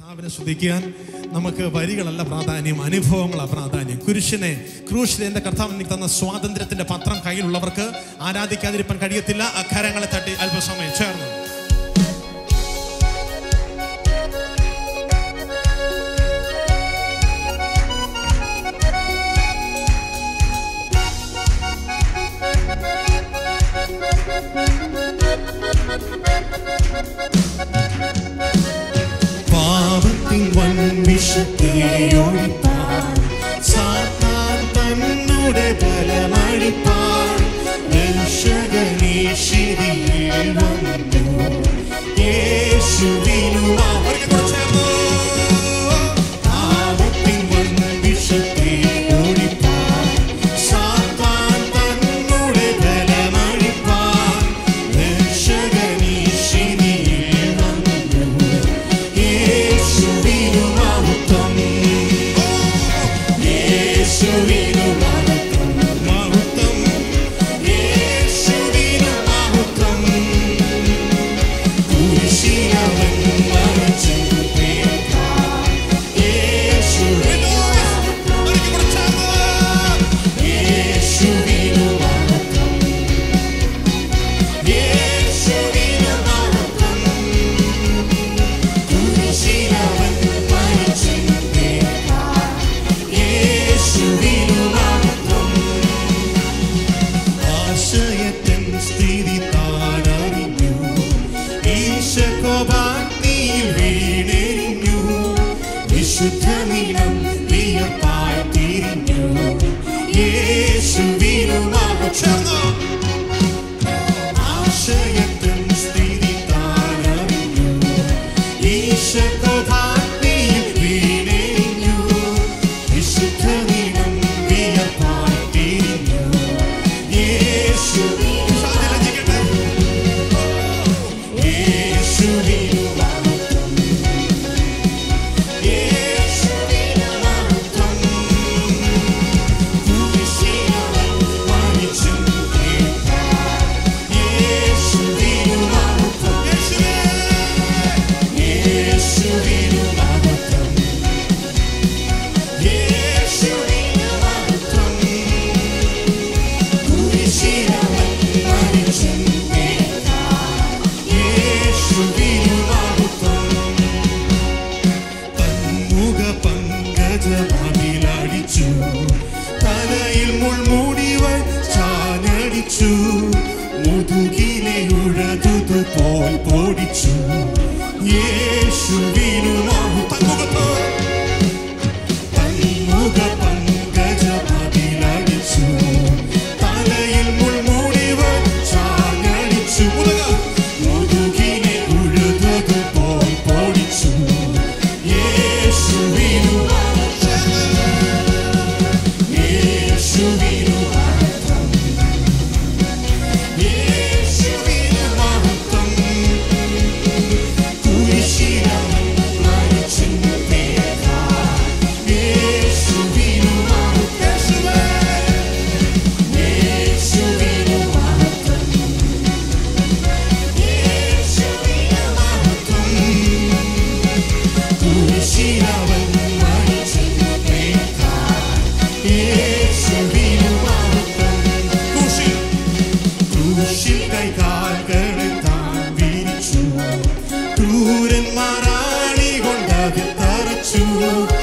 കർത്താവിനെ സ്തുതിക്കാൻ നമുക്ക് വരികളല്ല പ്രാധാന്യം, അനുഭവങ്ങളാണ് പ്രാധാന്യം. കുരിശിനെ, ക്രൂശിലെ എൻ്റെ കർത്താവ് എനിക്ക് തന്ന സ്വാതന്ത്ര്യത്തിൻ്റെ പത്രം കയ്യിലുള്ളവർക്ക് ആരാധിക്കാതിരിക്കാൻ കഴിയത്തില്ല. അക്കാരങ്ങളെ തട്ടി അല്പസമയം ചേർന്നു. வன்மிஷத்தையொழிப்பார், சாத்தான் தன்னோட பலமளிப்பார். ரட்சகனீஷிதியில் வந்து இயேசுவினுவா Thank you.